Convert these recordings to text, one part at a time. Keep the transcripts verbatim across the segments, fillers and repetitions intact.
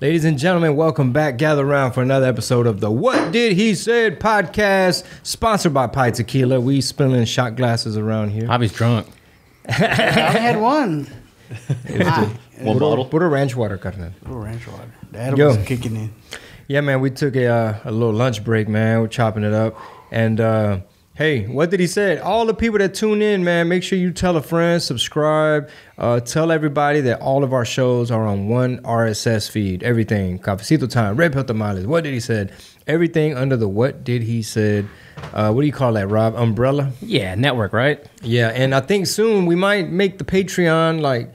Ladies and gentlemen, welcome back. Gather around for another episode of the What Did He Said podcast, sponsored by Pi Tequila. We spilling shot glasses around here. Javi's drunk. I had one. Ah, one put bottle. A, put a ranch water, carnal. A little ranch water. That was kicking in. Yeah, man, we took a, uh, a little lunch break, man. We're chopping it up. And uh, hey, what did he say? All the people that tune in, man, make sure you tell a friend, subscribe, uh, tell everybody that all of our shows are on one R S S feed. Everything, Cafecito Time, Red Pill Tamales, What Did He Said? Everything under the What Did He Said? Uh, what do you call that, Rob? Umbrella? Yeah, network, right? Yeah, and I think soon we might make the Patreon like.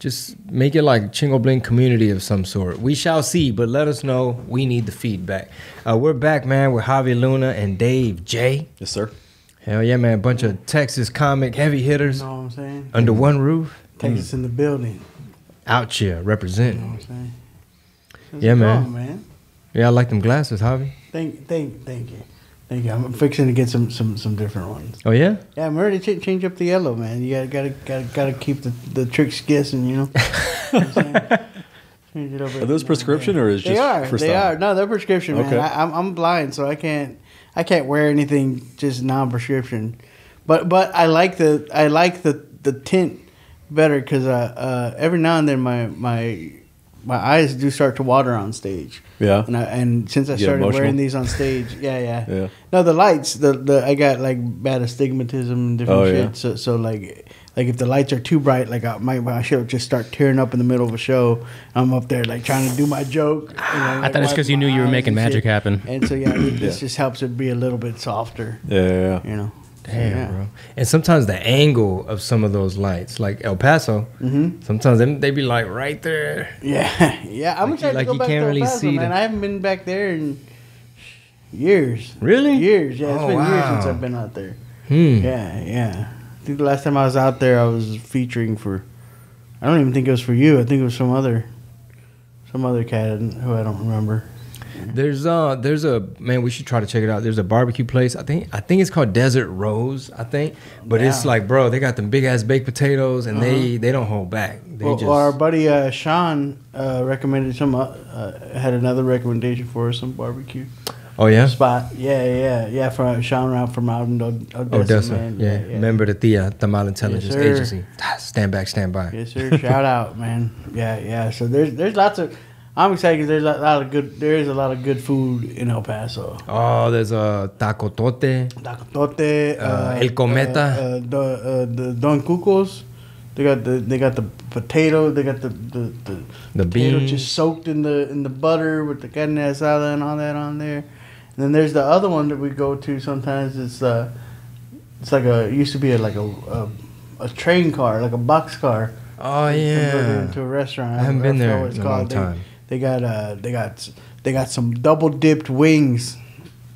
Just make it like Chingo Bling community of some sort. We shall see, but let us know. We need the feedback. Uh, we're back, man, with Javi Luna and Dave J. Yes, sir. Hell yeah, man. A bunch of Texas comic heavy hitters. You know what I'm saying? Under one roof. Texas mm. in the building. Out here, representing. You know what I'm saying? That's yeah, man. Problem, man. Yeah, I like them glasses, Javi. Thank, thank, thank you. Thank you. I'm fixing to get some some some different ones. Oh yeah. Yeah, I'm ready to ch change up the yellow, man. You gotta gotta gotta, gotta keep the the tricks guessing, you know. You know what I'm saying? Change it over. Are those prescription or is they just are, for they style? Are. No, they're prescription, okay. Man. I, I'm I'm blind, so I can't I can't wear anything just non-prescription. But but I like the I like the the tint better because uh, uh every now and then my my. My eyes do start to water on stage. Yeah, and I, and since I Get started emotional. Wearing these on stage, yeah, yeah, yeah. No, the lights, the the I got like bad astigmatism and different oh, shit. Yeah. So so like like if the lights are too bright, like I, my my shit will just start tearing up in the middle of a show. I'm up there like trying to do my joke. You know, I like, thought it's because you knew you were making magic shit. Happen. And so yeah, it, this yeah. just helps it be a little bit softer. Yeah, yeah, yeah. You know. Damn, yeah. Bro. And sometimes the angle of some of those lights, like El Paso, mm-hmm. sometimes they, they be like right there. Yeah, yeah. I'm like excited you, like to go back to El Paso, really man. I haven't been back there in years. Really? Years. Yeah, oh, it's been wow. years since I've been out there. Hmm. Yeah, yeah. I think the last time I was out there, I was featuring for. I don't even think it was for you. I think it was some other, some other cat who I don't remember. There's uh there's a man we should try to check it out. There's a barbecue place. I think I think it's called Desert Rose, I think. But yeah. it's like, bro, they got them big ass baked potatoes and uh-huh. they they don't hold back. They well, just... well, our buddy uh, Sean uh, recommended some uh, uh, had another recommendation for us, some barbecue. Oh yeah. Spot. Yeah, yeah. Yeah, for uh, Sean Ralph from out in Odessa, Odessa. Man. Yeah. Yeah, yeah. Member of the T I A, Tamal Intelligence yes, Agency. Stand back, stand by. Yes, sir. Shout out, man. Yeah, yeah. So there's there's lots of I'm excited because there's a lot of good. There is a lot of good food in El Paso. Oh, there's a uh, Tacotote, Tacotote, uh, uh, El Cometa, uh, uh, the, uh, the Don Cucos. They got the they got the potato. They got the the the, the potato beans. Just soaked in the in the butter with the carne asada and all that on there. And then there's the other one that we go to sometimes. It's uh, it's like a it used to be a, like a, a a train car, like a box car. Oh yeah, to a restaurant. I haven't I been there in a long time. They, They got uh, they got they got some double dipped wings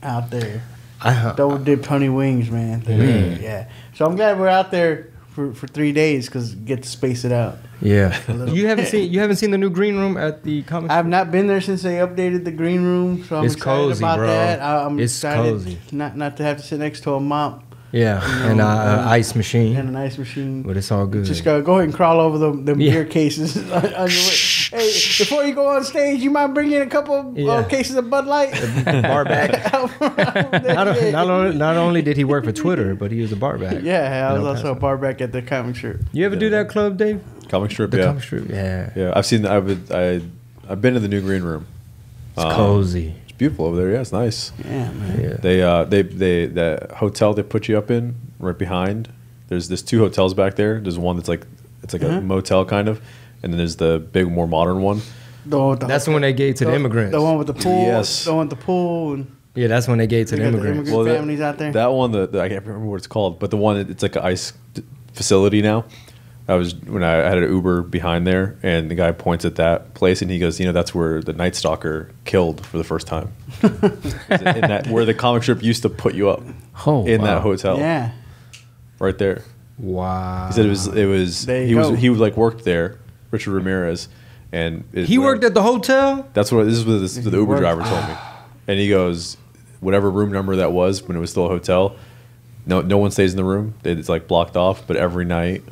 out there. I, double dipped honey wings, man. Mm. Yeah. So I'm glad we're out there for, for three days because get to space it out. Yeah. You haven't seen you haven't seen the new green room at the Comic Strip? I've not been there since they updated the green room, so I'm it's excited cozy, about bro. That. I, I'm it's excited cozy. Not not to have to sit next to a mop. Yeah, you know, and an uh, ice machine. And an ice machine. But it's all good. Just go, go ahead and crawl over them, them yeah. beer cases. On your way. Hey, before you go on stage, you might bring in a couple yeah. uh, cases of Bud Light. Bar back. not, not, not only did he work for Twitter, but he was a bar back. Yeah, I was also a bar back at the Comic Strip. You ever yeah. do that club, Dave? Comic Strip, the yeah. Comic Strip, yeah. Yeah, I've seen. I would. I. I've been to the new green room. It's um, cozy. Beautiful over there. Yeah, it's nice. Yeah, man. Yeah. They, uh, they, they, the hotel they put you up in right behind. There's there's two hotels back there. There's one that's like it's like mm-hmm. a motel kind of, and then there's the big more modern one. The, the that's the one they gave to the, the immigrants. The one with the pool. Yes. The one with the pool. And yeah, that's when they gave to the immigrants. The immigrant well, that, families out there. That one, the, the I can't remember what it's called, but the one it's like an ice facility now. I was when I had an Uber behind there, and the guy points at that place, and he goes, "You know, that's where the Night Stalker killed for the first time, in that where the Comic Strip used to put you up oh, in wow. that hotel, yeah, right there." Wow. He said it was it was he go. was he was like worked there, Richard Ramirez, and it, he worked I, at the hotel. That's what this is. What this, the Uber worked? driver told me, and he goes, "Whatever room number that was when it was still a hotel, no no one stays in the room. It's like blocked off, but every night."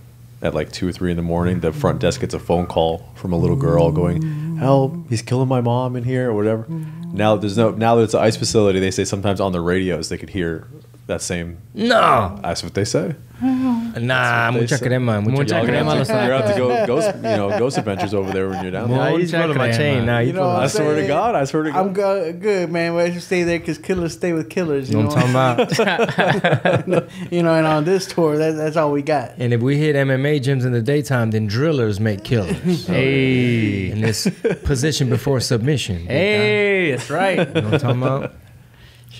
At like two or three in the morning, the front desk gets a phone call from a little girl going, help, he's killing my mom in here or whatever. Now there's no, now that it's an ICE facility, they say sometimes on the radios they could hear that same. No, that's what they say. Nah, mucha crema, mucha crema. You're gonna have to go ghost, you know, ghost adventures over there when you're down there. He's running my chain now. You know, I swear to God, I swear to God. I'm go good, man. Well, I should stay there because killers stay with killers. You know what I'm talking about? You know, and on this tour, that, that's all we got. And if we hit M M A gyms in the daytime, then drillers make killers. Hey, and it's position before submission. Hey, that's right. You know what I'm talking about?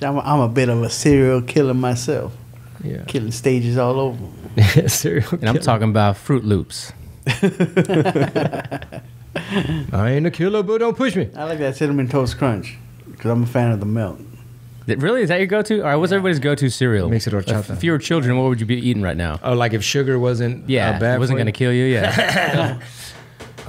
I'm a, I'm a bit of a serial killer myself. Yeah. Killing stages all over. Serial killer. And I'm talking about Fruit Loops. I ain't a killer, but don't push me. I like that Cinnamon Toast Crunch because I'm a fan of the milk. Really? Is that your go-to? All right, what's yeah. everybody's go-to cereal? Mix it or chocolate. If you were children, what would you be eating right now? Oh, like if sugar wasn't yeah, uh, bad wasn't going to kill you? Yeah.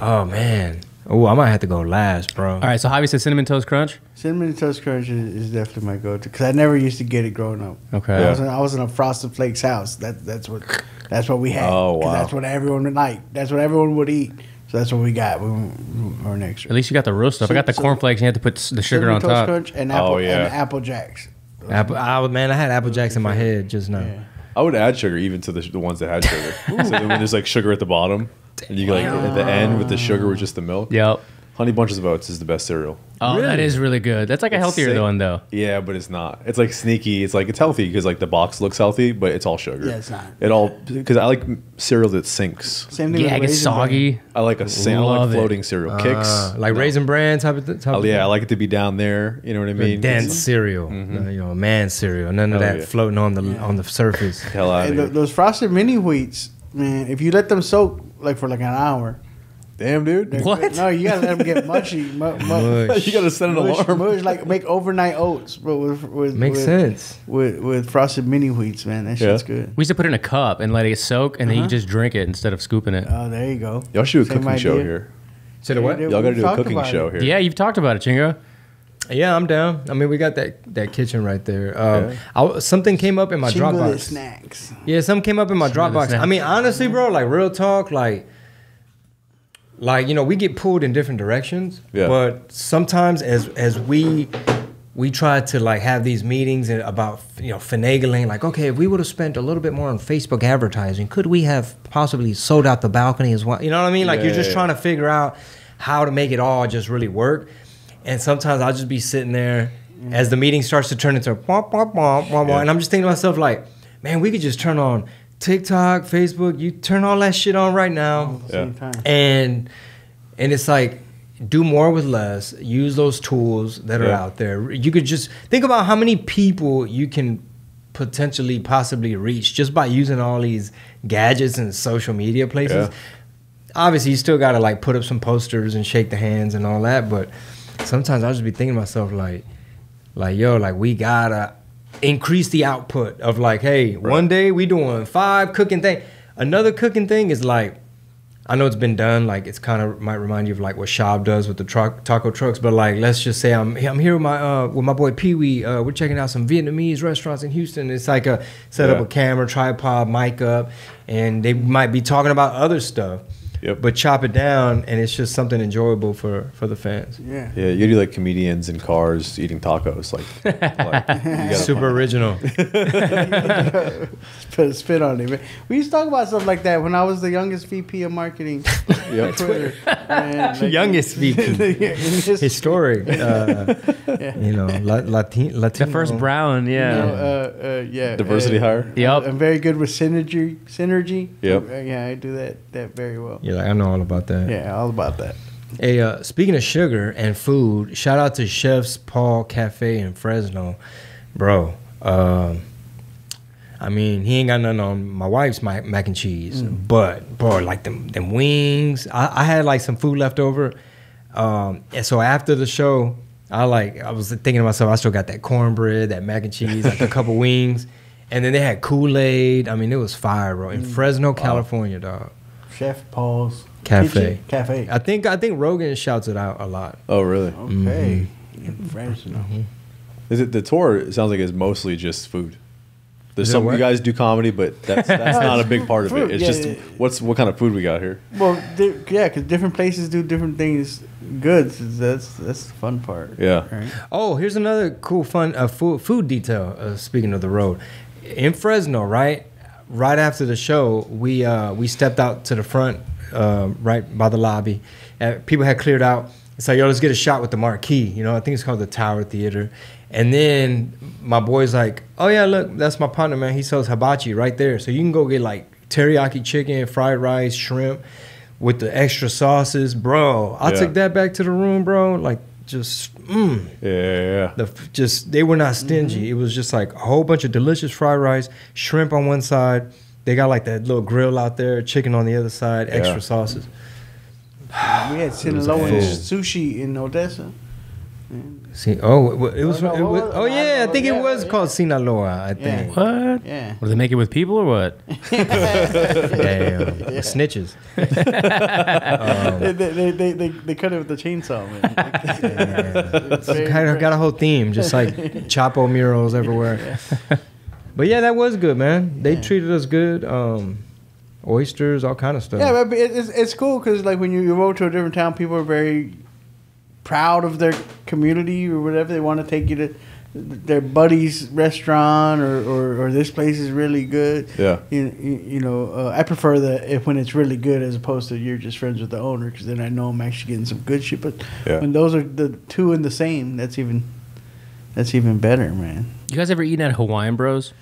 Oh, man. Oh, I might have to go last, bro. All right, so Javi said Cinnamon Toast Crunch? Cinnamon Toast Crunch is, is definitely my go-to because I never used to get it growing up. Okay. Yeah. I, was in, I was in a Frosted Flakes house. That, that's what that's what we had. Oh, wow. That's what everyone would like. That's what everyone would eat. So that's what we got. We were next. At least you got the real stuff. So, I got the so cornflakes, and you had to put the sugar on top. Cinnamon Toast Crunch and Apple, oh, yeah. and Apple Jacks. Apple, I, man, I had Apple Jacks in my head just now. Yeah. I would add sugar even to the, the ones that had sugar. So then when there's like sugar at the bottom. And you like at the end with the sugar with just the milk. Yep. Honey Bunches of Oats is the best cereal. Oh, really? That is really good. That's like it's a healthier sick. one though. Yeah, but it's not. It's like sneaky. It's like it's healthy because like the box looks healthy, but it's all sugar. Yeah, it's not. It all because I like cereal that sinks. Same thing. Yeah, with it gets soggy. I like a I like floating it. cereal. Uh, Kicks like no. Raisin Bran type of. Th type oh, yeah, thing. I like it to be down there. You know what I mean? Dense cereal. Mm-hmm. No, you know, man cereal. None of oh, that yeah. floating on the yeah. on the surface. Hell out of hey, those Frosted Mini Wheats, man. If you let them soak. Like for like an hour. Damn, dude. What? No, you gotta let them get mushy. Mu mu mush. You gotta set an mush, alarm. Mush, like make overnight oats, but with, with makes with, sense with with Frosted Mini Wheats, man. That yeah. shit's good. We used to put it in a cup and let it soak, and uh-huh. then you just drink it instead of scooping it. Oh, there you go. Y'all should do a cooking show here. Said what? Y'all gotta do a cooking show here. Yeah, you've talked about it, Chingo. Yeah, I'm down. I mean, we got that that kitchen right there. Um, yeah. I, something came up in my Chingo Dropbox. Snacks. Yeah, something came up in my Chingo Dropbox. I mean, honestly, bro, like real talk, like, like you know, we get pulled in different directions. Yeah. But sometimes, as as we we try to like have these meetings about you know finagling, like, okay, if we would have spent a little bit more on Facebook advertising, could we have possibly sold out the balcony as well? You know what I mean? Like, yeah, you're just yeah, trying yeah. to figure out how to make it all just really work. And sometimes I'll just be sitting there as the meeting starts to turn into a wah, wah, wah, wah, wah, and I'm just thinking to myself like, man, we could just turn on TikTok, Facebook. You turn all that shit on right now, yeah. and and it's like do more with less. Use those tools that yeah. are out there. You could just think about how many people you can potentially possibly reach just by using all these gadgets and social media places. Yeah. Obviously, you still gotta like put up some posters and shake the hands and all that, but. Sometimes I'll just be thinking to myself like, like yo, like we gotta increase the output of like, hey, right. one day we doing five cooking thing. Another cooking thing is like, I know it's been done. Like it's kind of might remind you of like what Shab does with the truck taco trucks. But like, let's just say I'm I'm here with my uh, with my boy Pee Wee. Uh, we're checking out some Vietnamese restaurants in Houston. It's like a set yeah. up a camera, tripod, mic up, and they might be talking about other stuff. Yep. But chop it down, and it's just something enjoyable for for the fans. Yeah, yeah. You do like comedians in cars eating tacos, like, like super original. Put a spin on it, man. We used to talk about stuff like that when I was the youngest V P of marketing. Yep. Twitter, man, like, youngest V P, historic. Uh, yeah. You know, Latin, Latino. The first brown, yeah, you know, uh, uh, yeah. Diversity uh, hire. Yep. I'm very good with synergy. Synergy. Yep. Uh, yeah, I do that that very well. Yeah. Like, I know all about that. Yeah, all about that. Hey, uh, speaking of sugar and food, shout out to Chef's Paul Cafe in Fresno. Bro, uh, I mean, he ain't got nothing on my wife's mac, mac and cheese, mm. but, bro, like them, them wings. I, I had, like, some food left over. Um, and so after the show, I, like, I was thinking to myself, I still got that cornbread, that mac and cheese, like a couple wings. And then they had Kool-Aid. I mean, it was fire, bro, in mm. Fresno, California, wow. dog. Chef Paul's Cafe. Kitchen. Cafe. I think I think Rogan shouts it out a lot. Oh, really? Okay. Mm-hmm. In Fresno. Mm-hmm. Is it the tour? It sounds like it's mostly just food. There's some you guys do comedy, but that's, that's not a big part of it. It's yeah, just yeah, yeah. what's what kind of food we got here. Well, yeah, because different places do different things. Goods that's that's the fun part. Yeah. Right? Oh, here's another cool fun uh, food food detail. Uh, speaking of the road, in Fresno, right, right after the show, we uh, we stepped out to the front, uh, right by the lobby, and people had cleared out. It's like, yo, let's get a shot with the marquee. You know, I think it's called the Tower Theater. And then my boy's like, oh, yeah, look, that's my partner, man. He sells hibachi right there. So you can go get, like, teriyaki chicken, fried rice, shrimp with the extra sauces. Bro, I yeah. took that back to the room, bro. Like, just, mmm. Yeah, yeah, yeah. The, just, they were not stingy. Mm-hmm. It was just, like, a whole bunch of delicious fried rice, shrimp on one side. They got, like, that little grill out there, chicken on the other side, yeah. extra sauces. We had Sinaloa sushi in Odessa. See, oh, it was. It was, it was oh yeah, I think it was called Sinaloa. I think. Yeah. What? Yeah. Well, they make it with people or what? Damn, yeah. Snitches. um, they, they, they, they, they cut it with the chainsaw. Man. Yeah. It's very, kind of got a whole theme, just like Chapo murals everywhere. Yeah. But yeah, that was good, man. They yeah. treated us good. Um, Oysters, all kind of stuff. Yeah, but it's it's cool because like when you, you roll to a different town, people are very proud of their community or whatever. They want to take you to their buddy's restaurant or, or, or this place is really good. Yeah, you you, you know uh, I prefer that if when it's really good as opposed to you're just friends with the owner because then I know I'm actually getting some good shit. But yeah. when those are the two in the same, that's even that's even better, man. You guys ever eaten at Hawaiian Bros?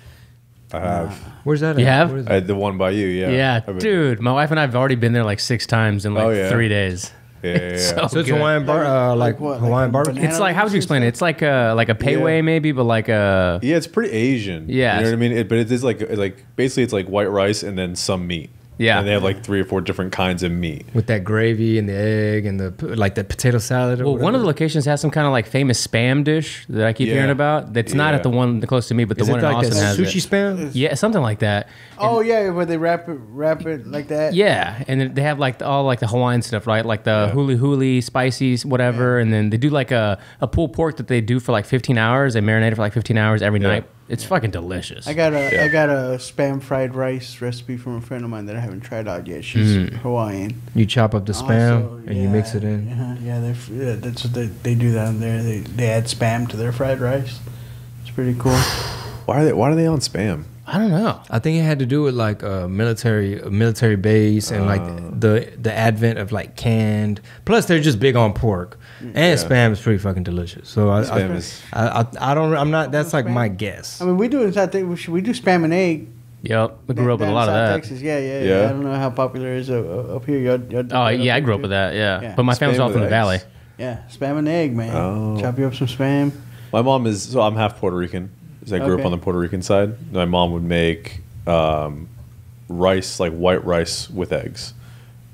I have. Where's that? You at? have? I had the one by you, yeah. Yeah, I mean, dude. My wife and I have already been there like six times in like oh, yeah. three days. Yeah, yeah, yeah. It's so, so it's Hawaiian bar, uh, like, like what? Hawaiian like barbecue. It's like how would you explain it? It's like a like a payway yeah. maybe, but like a yeah. It's pretty Asian. Yeah, you know what I mean. It, but it is like like basically it's like white rice and then some meat. Yeah, and they have like three or four different kinds of meat with that gravy and the egg and the like the potato salad. Or well, whatever. One of the locations has some kind of like famous spam dish that I keep yeah. hearing about. That's yeah. not at the one close to me, but the Is one it in like Austin has sushi it. Spam. Yeah, something like that. Oh and, yeah, where they wrap it, wrap it like that. Yeah, and they have like the, all like the Hawaiian stuff, right? Like the yeah. huli huli, spices, whatever. Yeah. And then they do like a a pulled pork that they do for like fifteen hours. They marinate it for like fifteen hours every yeah. night. It's fucking delicious. I got a yeah. I got a spam fried rice recipe from a friend of mine that I haven't tried out yet. She's mm. Hawaiian. You chop up the spam also, and yeah, you mix it in. Uh, yeah, yeah, that's what they, they do down there. They they add spam to their fried rice. It's pretty cool. Why are they Why are they on spam? I don't know. I think it had to do with like a military a military base and uh, like the the advent of like canned. Plus, they're just big on pork. And yeah. spam is pretty fucking delicious. So I, spam I, is. I, I, I don't. I'm not. That's like spam. my guess. I mean, we do inside. We do spam and egg. Yep, we grew up with a lot of that. Texas. Yeah, yeah, yeah, yeah. I don't know how popular it is up here. Y'all, y'all oh yeah, I grew up with that. Yeah, yeah. But my family's all from the valley. Yeah, spam and egg, man. Oh. Chop you up some spam. My mom is. So I'm half Puerto Rican. I grew okay. up on the Puerto Rican side. My mom would make um, rice, like white rice with eggs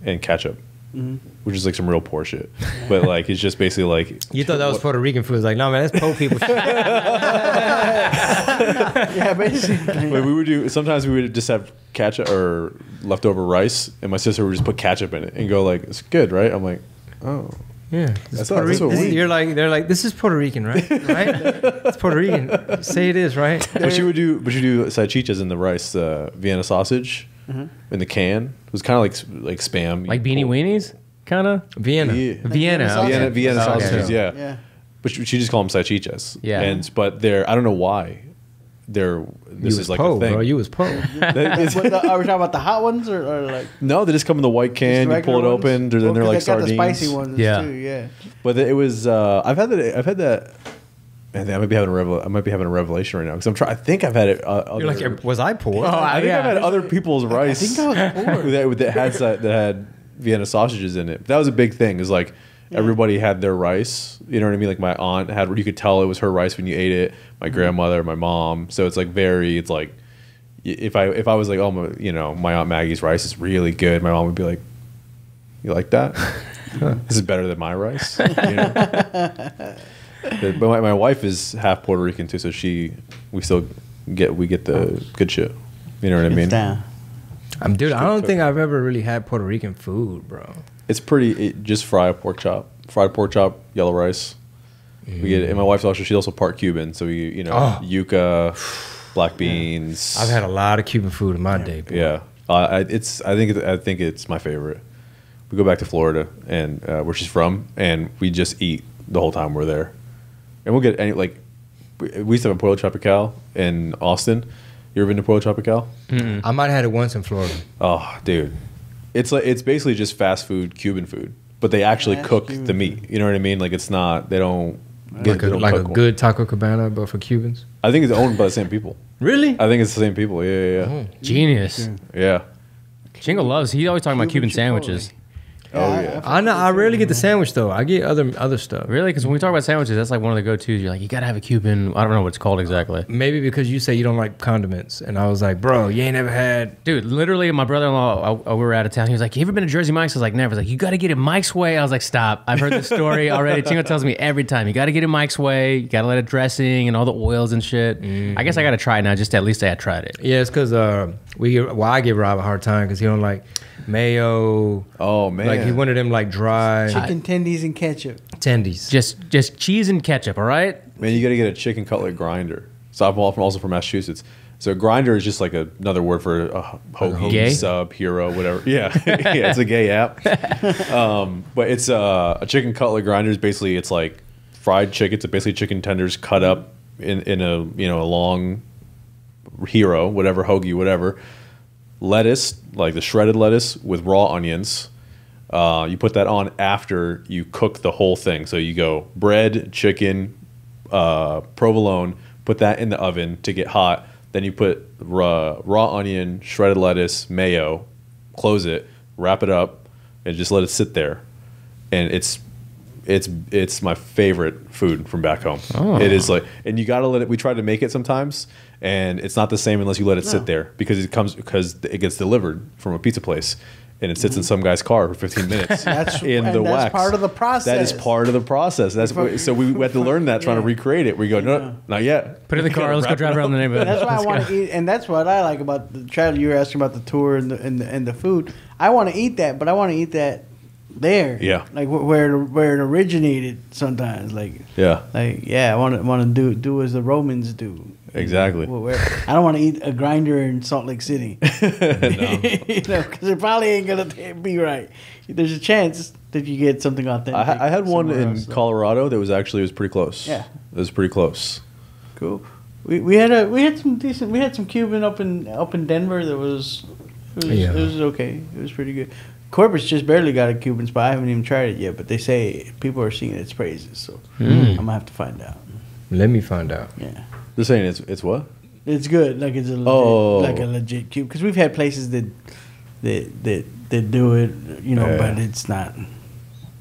and ketchup, mm-hmm. which is like some real poor shit. But like, it's just basically like... You thought that was Puerto Rican food. It was like, no, man, that's poor people shit. Yeah, basically. But we would do... Sometimes we would just have ketchup or leftover rice, and my sister would just put ketchup in it and go like, it's good, right? I'm like, oh... Yeah, that's Puerto Rican. That's is, you're like they're like this is Puerto Rican, right? Right? It's Puerto Rican. Say it is, right? But you would do, but you do salchichas in the rice, uh, Vienna sausage, mm-hmm. in the can. It was kind of like like spam, like beanie pull. Weenies, kind of Vienna, yeah. like Vienna, Vienna, Vienna, Vienna oh, sausages. Okay. Yeah. yeah, but she, she just called them salchichas. Yeah, and but they're I don't know why. They're this you is like po, a thing. Bro, you was po. Are we talking about the hot ones or, or like? No, they just come in the white can. You pull it ones? open, well, then they're like sardines. Got the spicy ones yeah. too. Yeah. But it was. Uh, I've had that. I've had that. And I might be having a revel. I might be having a revelation right now because I'm trying. I think I've had it. Uh, other, You're like, was I poor? Oh, I think yeah. I've had other people's rice. I think I was poor. that, that had that had Vienna sausages in it. But that was a big thing. Is like. Yeah. Everybody had their rice, you know what I mean? Like my aunt had, you could tell it was her rice when you ate it. My mm-hmm. grandmother, my mom. So it's like very, it's like if I if I was like, oh, my, you know, my Aunt Maggie's rice is really good. My mom would be like, you like that? This is better than my rice. You know? But my, my wife is half Puerto Rican too, so she we still get we get the good shit. You know what I mean? Down. I'm dude. I don't think I've ever really had Puerto Rican food, bro. It's pretty. It, just fry a pork chop, fried pork chop, yellow rice. Mm. We get it. And my wife's also she's also part Cuban, so we you know oh. yuca, black beans. Yeah. I've had a lot of Cuban food in my day. Boy. Yeah, uh, it's. I think. It, I think it's my favorite. We go back to Florida, and uh, where she's from, and we just eat the whole time we're there. And we'll get any like. We used to have a Pollo Tropical in Austin. You ever been to Pollo Tropical? Mm-mm. I might have had it once in Florida. Oh, dude, it's like it's basically just fast food Cuban food, but they actually fast cook Cuban. the meat. You know what I mean? Like it's not. They don't. They like a, don't like a good Taco Cabana, but for Cubans. I think it's owned by the same people. Really? I think it's the same people. Yeah, yeah, yeah. Oh, genius. Yeah. Chingo loves. He's always talking Cuban about Cuban Chipotle. sandwiches. Yeah, oh yeah. I, I know. I rarely get the sandwich though. I get other other stuff. Really? Because when we talk about sandwiches, that's like one of the go-tos. You're like, you gotta have a Cuban. I don't know what it's called exactly. Maybe because you say you don't like condiments, and I was like, bro, you ain't never had. Dude, literally, my brother-in-law, we were out of town. He was like, you ever been to Jersey Mike's? I was like, never. He's like, you gotta get it Mike's way. I was like, stop. I've heard this story already. Chingo tells me every time, you gotta get it Mike's way. You gotta let it dressing and all the oils and shit. Mm-hmm. I guess I gotta try it now. Just at least I had tried it. Yeah, it's because uh, we. Well, I give Rob a hard time because he don't like. Mayo. Oh man! Like he wanted them like dry chicken tendies and ketchup. Tendies. Just just cheese and ketchup. All right. Man, you got to get a chicken cutlet grinder. So I'm all from, also from Massachusetts. So a grinder is just like a, another word for a hoagie, gay? sub, hero, whatever. Yeah, yeah, it's a gay app. Um, but it's uh, a chicken cutlet grinder. Is basically it's like fried chicken. It's basically chicken tenders cut up in in a you know a long hero, whatever hoagie, whatever. Lettuce, like the shredded lettuce with raw onions. Uh, you put that on after you cook the whole thing. So you go bread, chicken, uh, provolone, put that in the oven to get hot. Then you put raw, raw onion, shredded lettuce, mayo, close it, wrap it up, and just let it sit there. And it's it's it's my favorite food from back home. Oh. It is like, and you gotta let it. We try to make it sometimes, and it's not the same unless you let it no. sit there because it comes because it gets delivered from a pizza place, and it sits mm-hmm. in some guy's car for fifteen minutes. That's in the that's wax. Part of the process. That is part of the process. That's what, so we, we had to learn that trying yeah. to recreate it. We go no, yeah. not yet. Put it in the car. Let's go drive around the neighborhood. That's why I want to eat, and that's what I like about the travel. You were asking about the tour and the and the, and the food. I want to eat that, but I want to eat that. There, yeah, like where where it originated. Sometimes, like yeah, like yeah, I want to want to do do as the Romans do. Exactly. You know, where, I don't want to eat a grinder in Salt Lake City, because you know, it probably ain't gonna be right. There's a chance that you get something authentic. I, I had one in else, Colorado so. that was actually it was pretty close. Yeah, it was pretty close. Cool. We we had a we had some decent we had some Cuban up in up in Denver that was it was, yeah. it was okay. It was pretty good. Corpus just barely got a Cuban spot. I haven't even tried it yet, but they say people are singing its praises, so mm. I'm gonna have to find out. Let me find out. Yeah, they're saying it's it's what? It's good, like it's a legit, oh. like a legit Cuban. Because we've had places that that that that do it, you know, yeah. but it's not,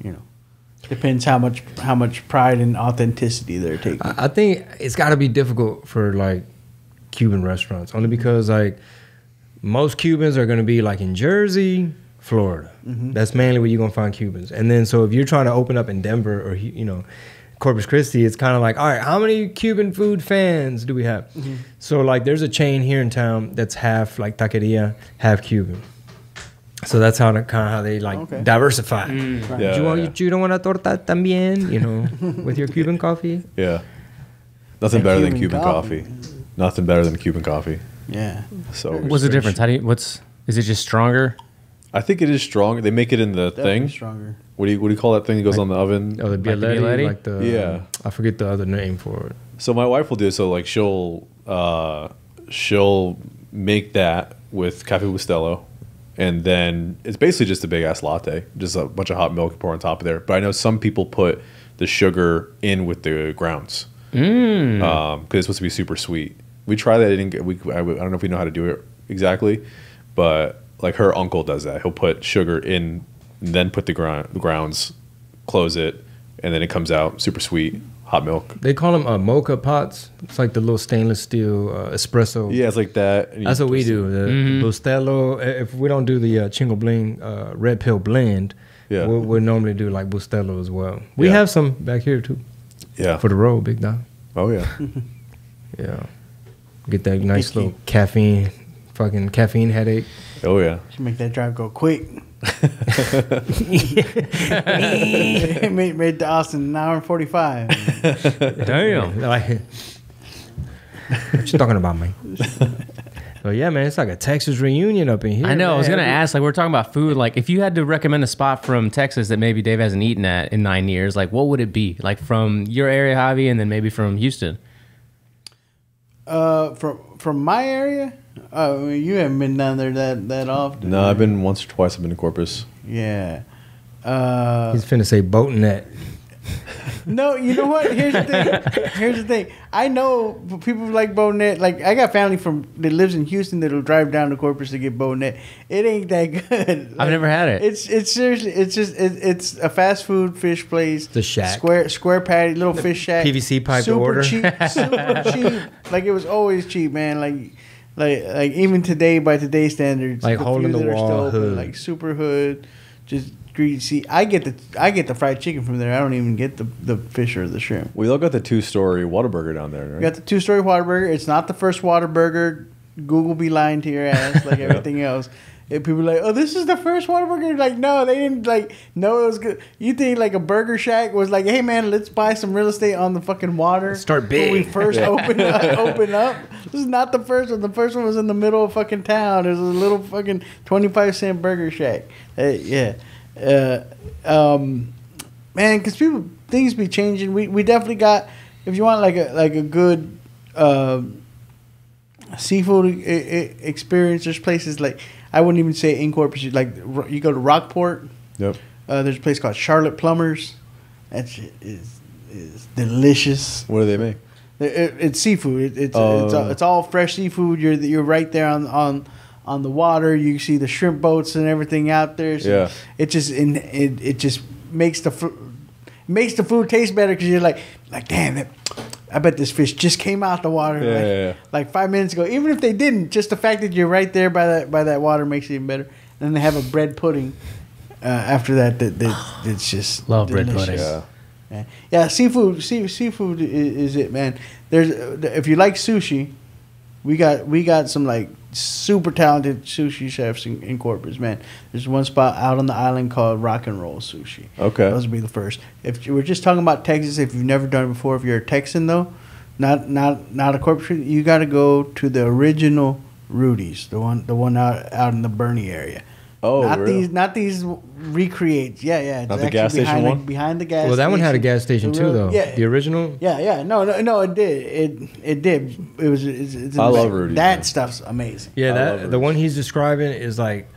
you know, depends how much how much pride and authenticity they're taking. I think it's got to be difficult for like Cuban restaurants, only because like most Cubans are gonna be like in Jersey. Florida. Mm-hmm. That's mainly where you're going to find Cubans. And then, so if you're trying to open up in Denver or, you know, Corpus Christi, it's kind of like, all right, how many Cuban food fans do we have? Mm-hmm. So, like, there's a chain here in town that's half, like, taqueria, half Cuban. So that's how kind of how they, like, okay. diversify. Mm, right. yeah, do you want, yeah. you don't want a torta también, you know, with your Cuban coffee? Yeah. Nothing and better Cuban than Cuban coffee. coffee. Nothing better than Cuban coffee. Yeah. So what's the difference? How do you, what's, is it just stronger? I think it is strong. They make it in the Definitely thing. Stronger. What do you what do you call that thing that goes like, on the oven? Oh, the Bialetti. Like the yeah. I forget the other name for it. So my wife will do so. Like she'll uh, she'll make that with Cafe Bustelo, and then it's basically just a big ass latte, just a bunch of hot milk pour on top of there. But I know some people put the sugar in with the grounds because mm. um, it's supposed to be super sweet. We try that. Didn't we? I don't know if we know how to do it exactly, but. Like her uncle does that. He'll put sugar in, then put the ground, grounds, close it, and then it comes out super sweet, hot milk. They call them uh, mocha pots. It's like the little stainless steel uh, espresso. Yeah, it's like that. That's what we do. The mm-hmm. Bustelo. If we don't do the uh, Chingo Bling uh, Red Pill blend, yeah. we'll, we'll normally do like Bustelo as well. We yeah. have some back here too. Yeah. For the road, big dog. Oh, yeah. yeah. Get that nice little caffeine, fucking caffeine headache. Oh yeah! Should make that drive go quick. made, made to Austin an hour and forty-five. Damn! Like, What you talking about, man? But yeah, man, it's like a Texas reunion up in here. I know. Man. I was gonna ask, like, we're talking about food. Like, if you had to recommend a spot from Texas that maybe Dave hasn't eaten at in nine years, like, what would it be? Like, from your area, Javi, and then maybe from Houston. Uh, from from my area, oh, you haven't been down there that that often. No, man. I've been once or twice. I've been to Corpus. Yeah. Uh, He's finna say Boatnet. No, you know what? Here's the thing. Here's the thing. I know people like Boatnet. Like, I got family from that lives in Houston that'll drive down to Corpus to get Boatnet. It ain't that good. Like, I've never had it. It's it's seriously. It's just it, it's a fast food fish place. The shack. Square square patty, little the fish shack. P V C pipe super to order. Cheap, super cheap. Like, it was always cheap, man. Like like like even today by today's standards, like the holding the wall, open, hood. Like super hood, just. See, I get the I get the fried chicken from there. I don't even get the, the fish or the shrimp. We all got the two story Whataburger down there, right? We got the two story Whataburger. It's not the first Whataburger. Google be lying to your ass like everything else. And people are like, oh, this is the first Whataburger. Like, no, they didn't. Like, no, it was good. You think like a burger shack was like, hey man, let's buy some real estate on the fucking water. Let's start big. When we first opened up, open up. This is not the first one. The first one was in the middle of fucking town. It was a little fucking twenty five cent burger shack. Hey, yeah. Uh, um, man, because people things be changing. We we definitely got, if you want like a like a good uh, seafood I I experience. There's places like I wouldn't even say in Corpus. Like you go to Rockport. Yep. Uh, there's a place called Charlotte Plummer's. That shit is is delicious. What do they make? It, it, it's seafood. It, it's uh, it's all, it's all fresh seafood. You're you're right there on on. On the water, you see the shrimp boats and everything out there. So yeah, it just in it, it just makes the makes the food taste better because you're like like damn it, I bet this fish just came out the water yeah, like, yeah. like five minutes ago. Even if they didn't, just the fact that you're right there by that by that water makes it even better. And then they have a bread pudding uh, after that. That that it's just love delicious. Bread pudding. Yeah. Yeah, yeah, seafood. Sea, seafood is, is it, man. There's if you like sushi, we got we got some like. Super talented sushi chefs in, in Corpus, man. There's one spot out on the island called Rock and Roll Sushi. Okay, those would be the first. If you, we're just talking about Texas, if you've never done it before, if you're a Texan though, not not not a Corpus, you got to go to the original Rudy's, the one the one out out in the Bernie area. Oh, not really? these, not these recreates. Yeah, yeah. It's not the gas behind, station one. Like, behind the gas. Well, that station. One had a gas station real, too, though. Yeah, the original. Yeah, yeah. No, no, no. It did. It it did. It was. It's, it's I love Rudy's. That man. Stuff's amazing. Yeah, that the one he's describing is like,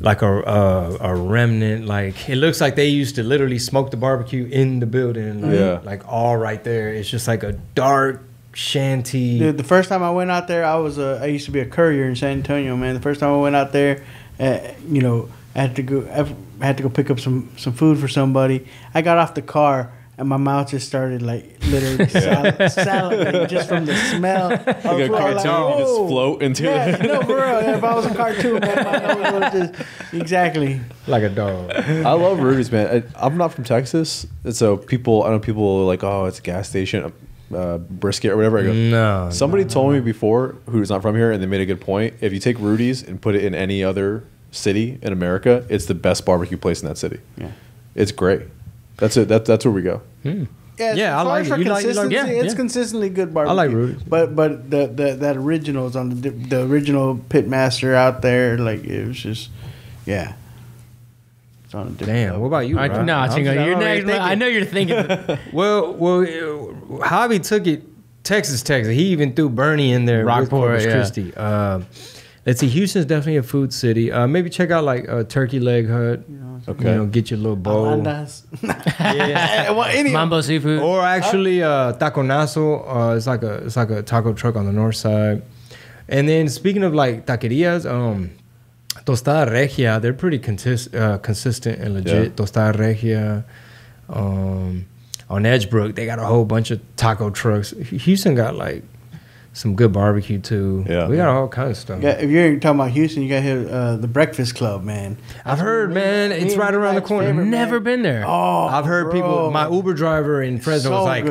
like a a, a remnant. Like it looks like they used to literally smoke the barbecue in the building. Like, yeah, like all right there. It's just like a dark. Shanty. Dude, the first time I went out there, I was a, I used to be a courier in San Antonio, man. The first time I went out there, uh, you know, I had to go, I had to go pick up some some food for somebody. I got off the car and my mouth just started like literally sal salivating just from the smell. Like a cartoon, like, oh. You just float into yeah, it. No, for real. If I was a cartoon, man, my nose would just exactly like a dog. I love Rudy's, man. I, I'm not from Texas, and so people, I know people are like, oh, it's a gas station. I'm, Uh, brisket or whatever. I go, no. Somebody no, told no. me before who's not from here, and they made a good point. If you take Rudy's and put it in any other city in America, it's the best barbecue place in that city. Yeah, it's great. That's it. That, that's where we go. Hmm. Yeah, yeah, I like it. You like, you like, yeah, it's yeah. consistently good barbecue. I like Rudy's, but but the, the that original is on the the original pitmaster out there. Like it was just, yeah. On a Damn. What about you? I, no, I, Chingo, you're next, I know you're thinking. well, well, Javi took it Texas, Texas. He even threw Bernie in there. Rockport, yeah. Christi. Uh, let's see. Houston's definitely a food city. Uh, maybe check out like a Turkey Leg Hut. You know, okay. You know, get your little bowl. yeah. Well, anyway. Mambo seafood. Or actually, uh, Taconazo. Uh, it's like a it's like a taco truck on the north side. And then speaking of like taquerias, um. Tostada Regia, they're pretty consist, uh, consistent and legit. Yeah. Tostada Regia, um, on Edgebrook, they got a whole bunch of taco trucks. Houston got like some good barbecue too. Yeah, we got all kinds of stuff. Yeah, if you're talking about Houston, you got here uh, the Breakfast Club, man. I've heard, man, it's right around the corner. I've never been there. Oh, I've heard people. My Uber driver in Fresno was like,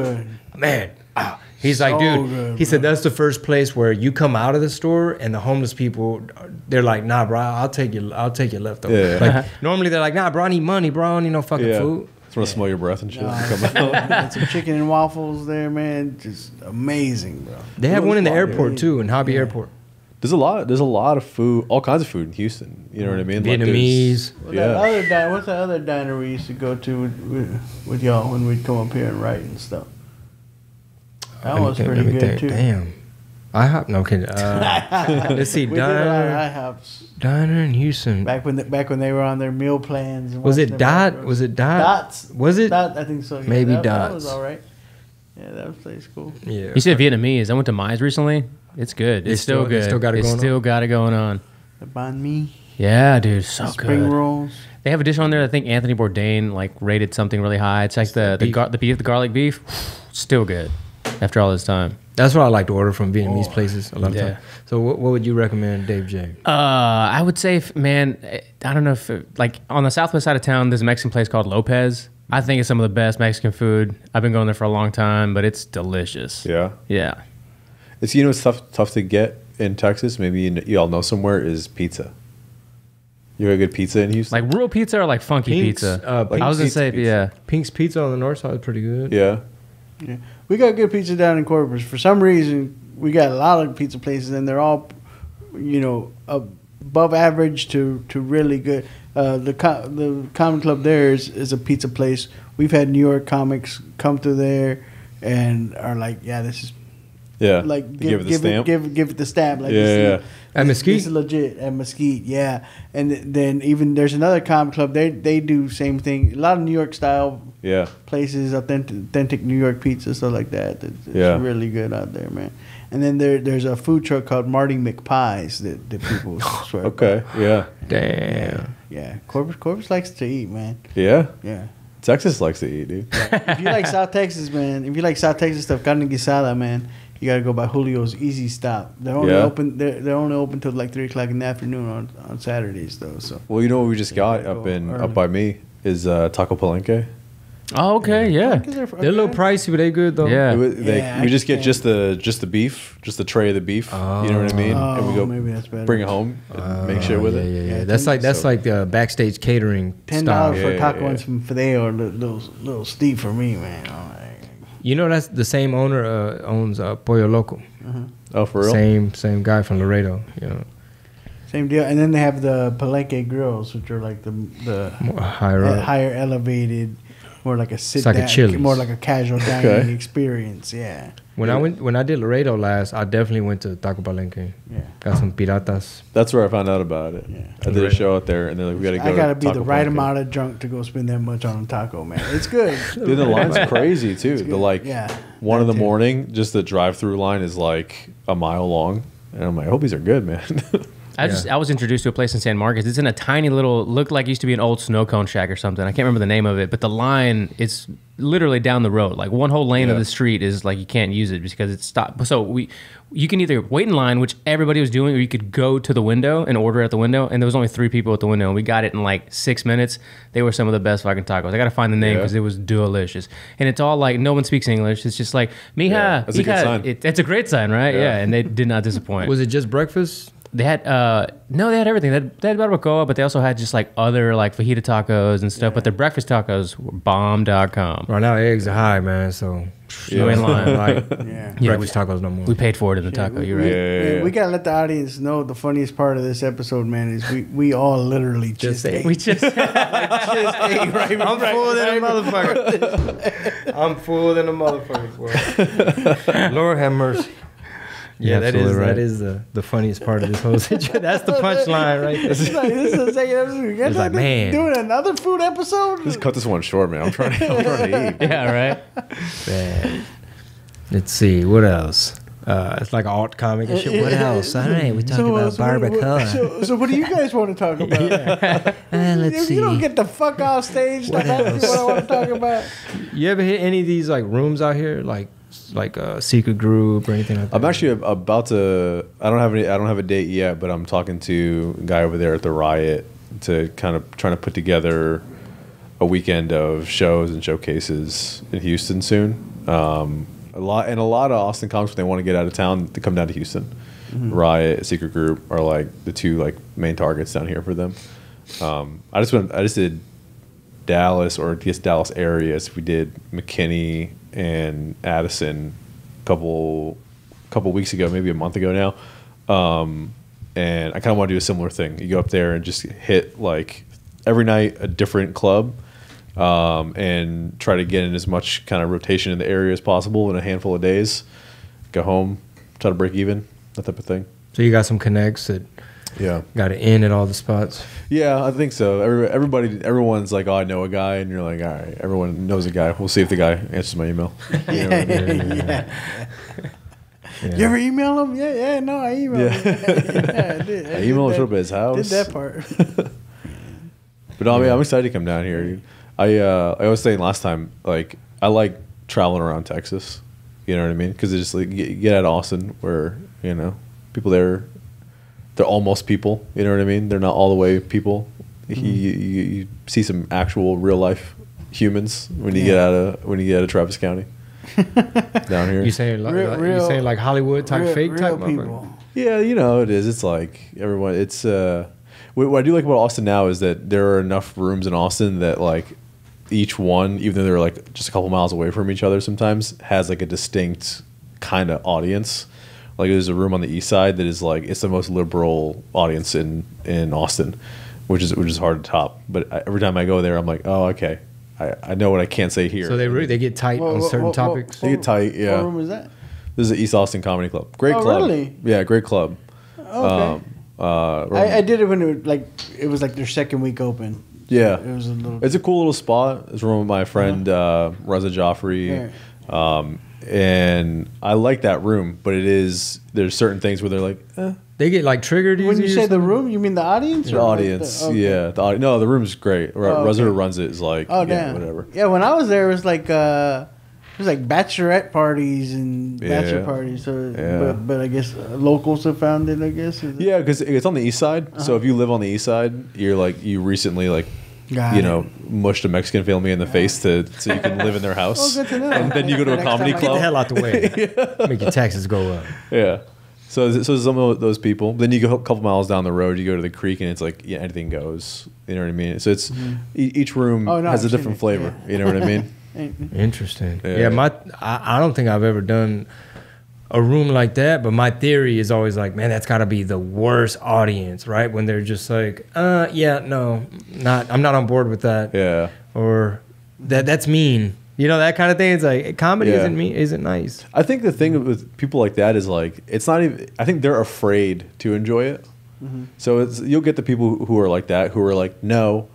man. Ah. He's like, dude, so good, he said, that's the first place where you come out of the store and the homeless people, they're like, nah, bro, I'll take your, I'll take your leftovers. Yeah. Like, normally they're like, nah, bro, I need money, bro, I don't need no fucking yeah. food. It's want to yeah. smell your breath and shit. No, and come out. Had some chicken and waffles there, man. Just amazing, bro. They have one in the airport there. too, in Hobby yeah. Airport. There's a lot. There's a lot of food, all kinds of food in Houston. You know what I mean? Vietnamese. Like well, yeah. That other di what's that other diner we used to go to with, with, with y'all when we'd come up here and write and stuff? That was think, pretty good think. too. Damn. IHOP. No kidding. Uh, let's see. We diner. Diner in Houston. Back when the, back when they were on their meal plans. And was it Dot? Backwards. Was it Dot? Dots. Was it? Dot, I think so. Yeah, maybe that, Dots. That was all right. Yeah, that place cool. Yeah. You said Vietnamese. I went to Mai's recently. It's good. It's, it's still, still good. It's still got it it's going still on. got it going on. The banh mi. Yeah, dude, so the spring good. Spring rolls. They have a dish on there. I think Anthony Bourdain like rated something really high. It's like it's the the beef. Gar the beef, the garlic beef. Still good after all this time. That's what I like to order from Vietnamese oh, places a lot of yeah. time. So what, what would you recommend, Dave J? Uh, I would say, if, man, I don't know if, it, like, on the southwest side of town, there's a Mexican place called Lopez. I think it's some of the best Mexican food. I've been going there for a long time, but it's delicious. Yeah? Yeah. It's, you know, it's tough, tough to get in Texas. Maybe you, you all know somewhere is pizza. You have a good pizza in Houston? Like real pizza or like funky Pink's, pizza? Uh, like I was going to say, pizza. yeah. Pink's Pizza on the north side is pretty good. Yeah. Yeah. We got good pizza down in Corpus. For some reason, we got a lot of pizza places, and they're all, you know, above average to, to really good. Uh, the co the Comic Club there is, is a pizza place. We've had New York comics come through there and are like, yeah, this is, yeah, like give, give it the give stamp, it, give give it the stamp, like yeah, this, yeah. This, at Mesquite, this is legit at Mesquite, yeah. And then even there's another Comic Club. They they do same thing. A lot of New York style, yeah, places, authentic, authentic New York pizza, stuff like that. It's, it's yeah. really good out there, man. And then there there's a food truck called Marty McPies that, that people swear. Okay, by. yeah, damn, yeah. yeah. Corpus Corpus likes to eat, man. Yeah, yeah. Texas likes to eat, dude. Yeah. If you like South Texas, man, if you like South Texas stuff, carne guisada, man. You gotta go by Julio's Easy Stop. They're only yeah. open. They're, they're only open till like three o'clock in the afternoon on, on Saturdays though. So well, you know what we just got up go in early. up by me is uh, Taco Palenque. Oh, okay, yeah. yeah. They're, okay. they're a little pricey, but they good though. Yeah, it, they, yeah we just get just the just the beef, just the tray of the beef. Oh. You know what I mean? Oh, and we go maybe that's better. Bring it home, and uh, make sure with yeah, it. Yeah, yeah, yeah. That's ten, like that's so. like the backstage catering. Ten dollars yeah, for yeah, taco yeah. and some fideo, a little little steep for me, man. All right. You know that's the same owner uh, owns uh, Pollo Loco. Uh-huh. Oh, for real? Same same guy from Laredo. You know. Same deal. And then they have the Palenque grills, which are like the the more higher uh, higher elevated, more like a sit down, like a more like a casual dining okay. experience. Yeah. When yeah. I went when I did Laredo last, I definitely went to Taco Palenque. Yeah. Got some piratas. That's where I found out about it. Yeah. I did a show out there, and they're like, "We gotta go." I gotta to be Taco the right Palenque. amount of drunk to go spend that much on a taco, man. It's good. Dude, the line's crazy too. The like yeah, one in the too. morning, just the drive-through line is like a mile long, and I'm like, "I hope these are good, man." I yeah. just I was introduced to a place in San Marcos. It's in a tiny little, looked like it used to be an old snow cone shack or something. I can't remember the name of it, but the line is literally down the road. Like one whole lane yeah. of the street is like you can't use it because it's stopped. So we, you can either wait in line, which everybody was doing, or you could go to the window and order at the window. And there was only three people at the window, and we got it in like six minutes. They were some of the best fucking tacos. I gotta find the name because yeah. it was delicious. And it's all like no one speaks English. It's just like mija. Yeah. That's mija. A good sign. It, it's a great sign, right? Yeah. yeah. And they did not disappoint. Was it just breakfast? They had, uh, no, they had everything. They had, they had barbacoa, but they also had just like other like fajita tacos and stuff. Yeah. But their breakfast tacos were bomb dot com. Right now, eggs are high, man, so yeah. no in line. Like, yeah. breakfast yeah. tacos no more. We paid for it in the taco, yeah, you're right. Yeah, yeah, yeah. We got to let the audience know the funniest part of this episode, man, is we, we all literally just, just ate. We just, like, just ate right before. I'm full than a motherfucker. I'm full than a motherfucker. Lord have mercy. Yeah, that is right. that is the the funniest part of this whole situation. That's the punchline, right? It's like, this is the second episode. It's like, man, doing another food episode. Just cut this one short, man. I'm trying to, I'm trying to eat. Yeah, right. Man. Let's see what else. Uh, it's like alt comic and shit. What else? All right, we talked so, about so barbacoa. What, so, so what do you guys want to talk about? yeah. uh, let's if see. You don't get the fuck off stage, what else? What I want to talk about. You ever hit any of these like rooms out here, like? Like a secret group or anything like that? I'm actually about to. I don't have any. I don't have a date yet, but I'm talking to a guy over there at the Riot to kind of trying to put together a weekend of shows and showcases in Houston soon. Um, a lot and a lot of Austin comics when they want to get out of town to come down to Houston. Mm-hmm. Riot, Secret Group are like the two like main targets down here for them. Um, I just went. I just did Dallas, or just Dallas areas, we did McKinney and Addison a couple couple weeks ago, maybe a month ago now. Um, and I kind of want to do a similar thing. You go up there and just hit like every night a different club, um, and try to get in as much kind of rotation in the area as possible in a handful of days. Go home, try to break even, that type of thing. So you got some connects that yeah got it in at all the spots? Yeah, I think so. Every, everybody, everyone's like, oh, I know a guy, and you're like, all right, everyone knows a guy. We'll see if the guy answers my email. You know what I mean? Yeah. Yeah. You ever email him? Yeah, yeah, no, I emailed yeah. him. Yeah, I did. I, I emailed him to his house. Did that part. But I mean, I'm excited to come down here. I uh, I was saying last time, like, I like traveling around Texas. You know what I mean? Because it's just like, you get out of Austin where, you know, people there, they're almost people. You know what I mean? They're not all the way people. Mm-hmm. you, you, you see some actual real life humans when you yeah. get out of when you get out of Travis County. Down here, you say like, real, real, you say like Hollywood type real, fake real type people. Yeah, you know it is. It's like everyone. It's uh, what, what I do like about Austin now is that there are enough rooms in Austin that like each one, even though they're like just a couple miles away from each other, sometimes has like a distinct kind of audience. Like there's a room on the east side that is like it's the most liberal audience in in Austin, which is which is hard to top. But I, every time I go there, I'm like, oh, okay. I, I know what I can't say here. So they really, they get tight well, on well, certain well, topics. Well, they get tight, yeah. What room was that? This is the East Austin Comedy Club. Great oh, club. Really? Yeah, great club. Okay. Um, uh, I, I did it when it was like it was like their second week open. Yeah. It was a little. It's a cool little spot. It's a room with my friend uh-huh. uh, Reza Joffrey, yeah. um, and I like that room. But it is there's certain things where they're like, eh. They get like triggered. When you say the room, you mean the audience? The or audience, like the, okay. yeah. The audi no, the room's great. R oh, Reza okay. runs it. Is like, oh yeah, damn, whatever. Yeah, when I was there, it was like uh, it was like bachelorette parties and yeah. bachelor parties. So, yeah. but, but I guess uh, locals have found it. I guess. Yeah, because it's on the east side. Uh -huh. So if you live on the east side, you're like you recently like. Got you know, it. mushed a Mexican family in the yeah. face to so you can live in their house. Well, good to know. And then you go to a comedy club. Get the hell out the way. yeah. Make your taxes go up. Yeah. So, so some of those people. Then you go a couple miles down the road, you go to the creek, and it's like yeah, anything goes. You know what I mean? So it's mm-hmm. e each room oh, no, has I've a different flavor. Yeah. You know what I mean? Interesting. Yeah, yeah my I, I don't think I've ever done a room like that, but my theory is always like, man, that's got to be the worst audience, right? When they're just like, uh, yeah, no, not. I'm not on board with that. Yeah. Or that that's mean. You know, that kind of thing. It's like comedy yeah. isn't me isn't nice. I think the thing with people like that is like it's not even. I think they're afraid to enjoy it. Mm-hmm. So it's you'll get the people who are like that who are like no,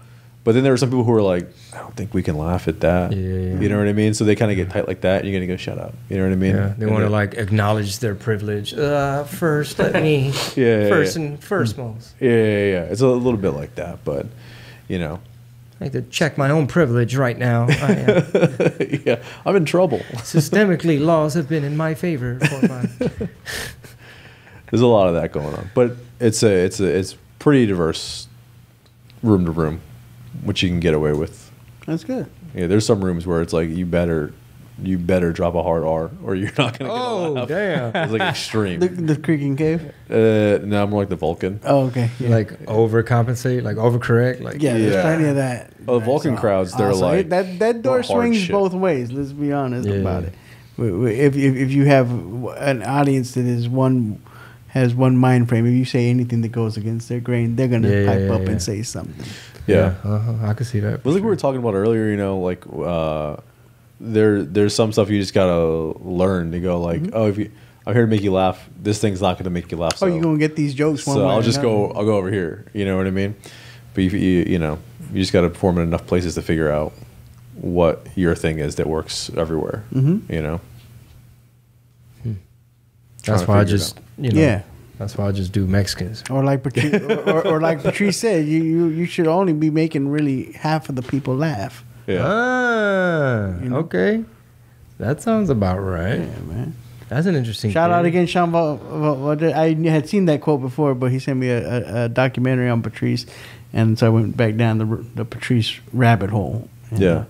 but then there are some people who are like I don't think we can laugh at that. Yeah, yeah. You know what I mean? So they kind of get tight like that. And you're gonna go shut up. You know what I mean? Yeah. They want to like acknowledge their privilege. Uh, first, let me. yeah. First yeah, yeah. and first most. Yeah, yeah, yeah. It's a little bit like that, but you know. I need to check my own privilege right now. I am. yeah, I'm in trouble. Systemically, laws have been in my favor for my There's a lot of that going on, but it's a it's a it's pretty diverse, room to room, which you can get away with. That's good. Yeah, there's some rooms where it's like you better you better drop a hard R or you're not gonna. Oh get damn! It's like extreme. The, the creaking cave. Uh, no, I'm more like the Vulcan. Oh okay. Yeah. Like overcompensate, like overcorrect, like yeah. yeah. There's plenty of that. Oh, the Vulcan crowds, they're awesome. like that. That door swings shit. both ways. Let's be honest yeah. about it. If, if if you have an audience that is one has one mind frame, if you say anything that goes against their grain, they're gonna yeah, pipe yeah, yeah, up yeah. and say something. Yeah, yeah uh-huh. I could see that. But like sure. we were talking about earlier, you know, like. Uh, There, there's some stuff you just gotta learn to go like, mm-hmm. oh, if you, I'm here to make you laugh. This thing's not gonna make you laugh. So, oh, you're gonna get these jokes. One so way I'll just another. go, I'll go over here. You know what I mean? But you, you, you know, you just gotta perform in enough places to figure out what your thing is that works everywhere. Mm-hmm. You know. Hmm. That's why I just, you know. Yeah. That's why I just do Mexicans. Or like Patrice, or, or like Patrice said, you, you you should only be making really half of the people laugh. Yeah. Ah, you know? Okay. That sounds about right. Yeah, man. That's an interesting Shout theory. out again, Sean Ralph. I had seen that quote before, but he sent me a, a, a documentary on Patrice, and so I went back down the, the Patrice rabbit hole. And, yeah. Uh,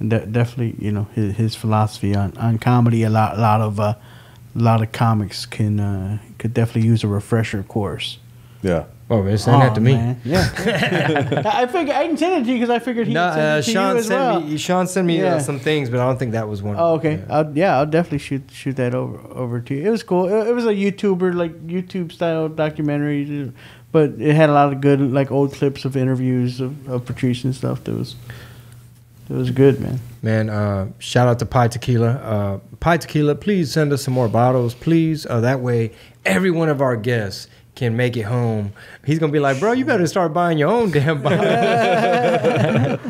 and de definitely, you know, his, his philosophy on, on comedy, a lot, a lot of, uh, a lot of comics can uh, could definitely use a refresher course. Yeah. Oh, it's not oh, that to me. Man. Yeah. I figured I can send it to you because I figured he no, would send uh, it to Sean you as sent well. Me, Sean sent me yeah. uh, some things, but I don't think that was one. Oh, okay. Yeah, I'll, yeah, I'll definitely shoot shoot that over over to you. It was cool. It, it was a YouTuber, like YouTube style documentary, but it had a lot of good like old clips of interviews of, of Patrice and stuff. That was it was good, man. Man, uh, shout out to Pi Tequila. Uh, Pi Tequila, please send us some more bottles, please. Uh, that way, every one of our guests can make it home. He's gonna be like, bro, you better start buying your own damn bottle. Let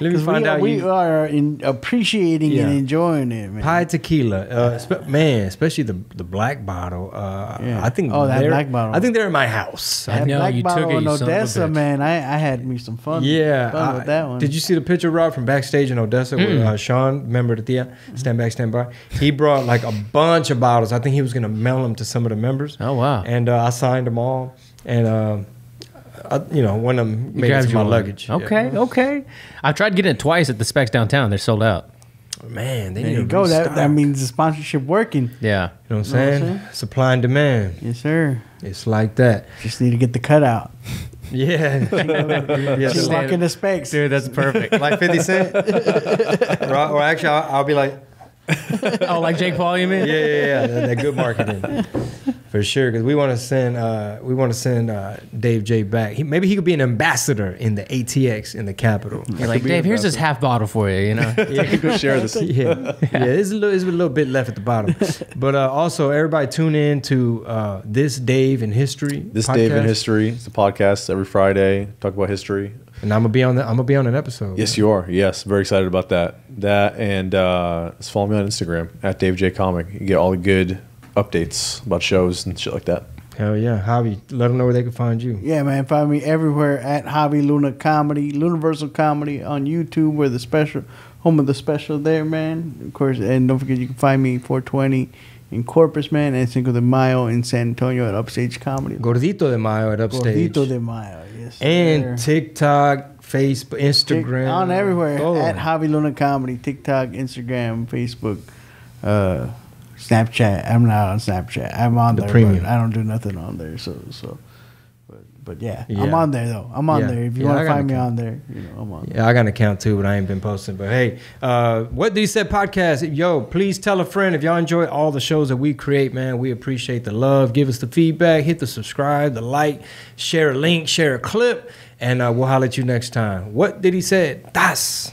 me find we, out. We you... are in appreciating yeah. and enjoying it, man. Pi Tequila, uh, spe man, especially the the black bottle. Uh, yeah. I think oh that black bottle. I think they're in my house. That I know black you bottle took it. You in Odessa, man. I, I had me some fun. Yeah, fun I, with that one. Did you see the picture, Rob, from backstage in Odessa mm. with uh, Sean, member of the Thea? Stand back, stand by. He brought like a bunch of bottles. I think he was gonna mail them to some of the members. Oh wow! And uh, I signed them all, and uh, I, you know, one of them made it to my luggage. Okay, yeah. okay. I tried getting it twice at the Specs downtown. They're sold out. Man, they there need you to go. That, that means the sponsorship working. Yeah, you know what I'm saying? What I'm saying? Supply and demand. Yes, sir. It's like that. Just need to get the cutout. Yeah, yeah. Just walk into Specs, dude. That's perfect. Like Fifty Cent, or, I, or actually, I'll, I'll be like, oh, like Jake Paul, you mean? Yeah, yeah, yeah. That, that good marketing. For sure, because we want to send uh, we want to send uh, Dave J back. He, maybe he could be an ambassador in the A T X in the Capitol. You're like, Dave, here's this half bottle for you. You know, yeah, you could share this. Yeah, yeah. There's a little, there's a little bit left at the bottom. But uh, also, everybody tune in to uh, This Dave in History. This podcast. Dave in History. It's a podcast every Friday. Talk about history. And I'm gonna be on the, I'm gonna be on an episode. Yes, man. You are. Yes, very excited about that. That and uh, just follow me on Instagram at Dave J Comic. You get all the good updates about shows and shit like that. Hell yeah. Javi, let them know where they can find you. Yeah, man. Find me everywhere at Javi Luna Comedy, Universal Comedy on YouTube, where the special, home of the special there, man. Of course, and don't forget you can find me four twenty in Corpus, man, and Cinco de Mayo in San Antonio at Upstage Comedy. Gordito de Mayo at Upstage. Gordito de Mayo, yes. And there. TikTok, Facebook, Instagram. Tick, on everywhere. Oh. At Javi Luna Comedy, TikTok, Instagram, Facebook, uh, Snapchat. I'm not on Snapchat. I'm on the there, premium. I don't do nothing on there. So, so, but, but yeah. yeah, I'm on there though. I'm on yeah. there. If you yeah, want to find me on there, you know, I'm on. Yeah, there. I got an account too, but I ain't been posting. But hey, uh, What Did He Said podcast? Yo, please tell a friend if y'all enjoy all the shows that we create, man. We appreciate the love. Give us the feedback. Hit the subscribe, the like, share a link, share a clip, and uh, we'll holler at you next time. What Did He Said? Das.